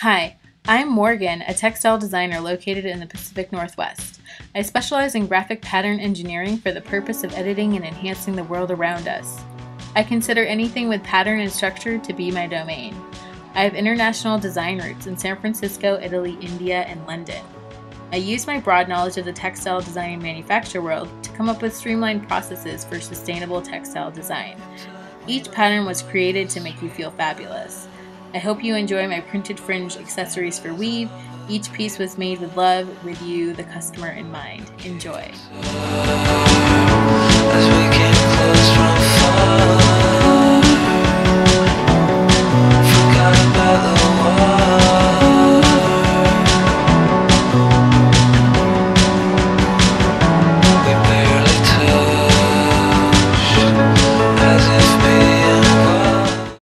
Hi, I'm Morgan, a textile designer located in the Pacific Northwest. I specialize in graphic pattern engineering for the purpose of editing and enhancing the world around us. I consider anything with pattern and structure to be my domain. I have international design roots in San Francisco, Italy, India, and London. I use my broad knowledge of the textile design and manufacture world to come up with streamlined processes for sustainable textile design. Each pattern was created to make you feel fabulous. I hope you enjoy my printed fringe accessories for weave. Each piece was made with love, with you, the customer, in mind. Enjoy.